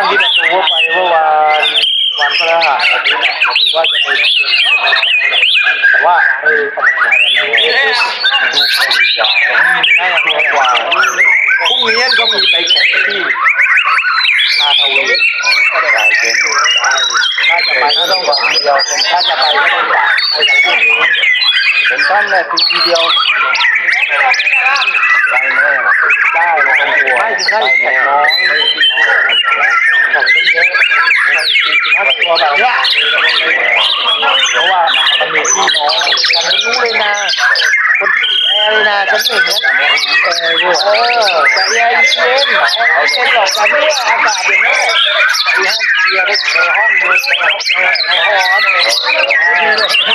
ท่านที่ประชุมไปเมื่อวันพฤหัสบดีว่าจะไปเชิญเข้ามาแต่ว่าพรุ่งนี้ก็มีไปแข่งที่คาทาวีถ้าจะไปก็ต้องบอกเดียวถ้าจะไปก็ต้องจ่ายไปจากพวกนี้เป็นต้นเลยทีเดียวได้แน่ได้ลงตัวไม่ถึงได้แข่งน้อยของไม่เยอะถ้าตัวแบบเนี้ยเพราะว่ามันมีที่น้อยฉันไม่รู้เลยนะคนที่แอร์เลยนะฉันเห็นนะแต่แอร์เย็นหลอกกันไม่ได้อากาศอย่างนี้ไปห้องเชียร์ไปอยู่ในห้องมืดในห้อ